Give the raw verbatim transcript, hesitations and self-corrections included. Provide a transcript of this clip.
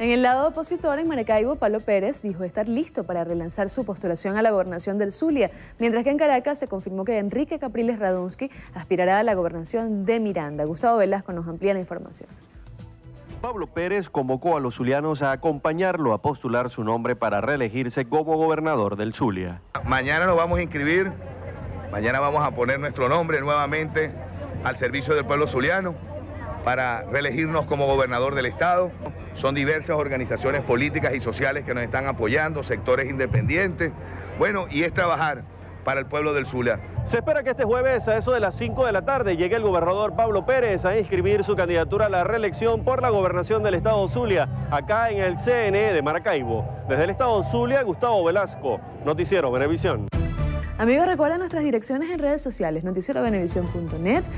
En el lado opositor, en Maracaibo, Pablo Pérez dijo estar listo para relanzar su postulación a la gobernación del Zulia, mientras que en Caracas se confirmó que Enrique Capriles Radonsky aspirará a la gobernación de Miranda. Gustavo Velasco nos amplía la información. Pablo Pérez convocó a los zulianos a acompañarlo a postular su nombre para reelegirse como gobernador del Zulia. Mañana nos vamos a inscribir, mañana vamos a poner nuestro nombre nuevamente al servicio del pueblo zuliano para reelegirnos como gobernador del estado. Son diversas organizaciones políticas y sociales que nos están apoyando, sectores independientes. Bueno, y es trabajar para el pueblo del Zulia. Se espera que este jueves a eso de las cinco de la tarde llegue el gobernador Pablo Pérez a inscribir su candidatura a la reelección por la gobernación del estado Zulia, acá en el C N E de Maracaibo. Desde el estado Zulia, Gustavo Velasco, Noticiero Venevisión. Amigos, recuerden nuestras direcciones en redes sociales, noticiero venevisión punto net.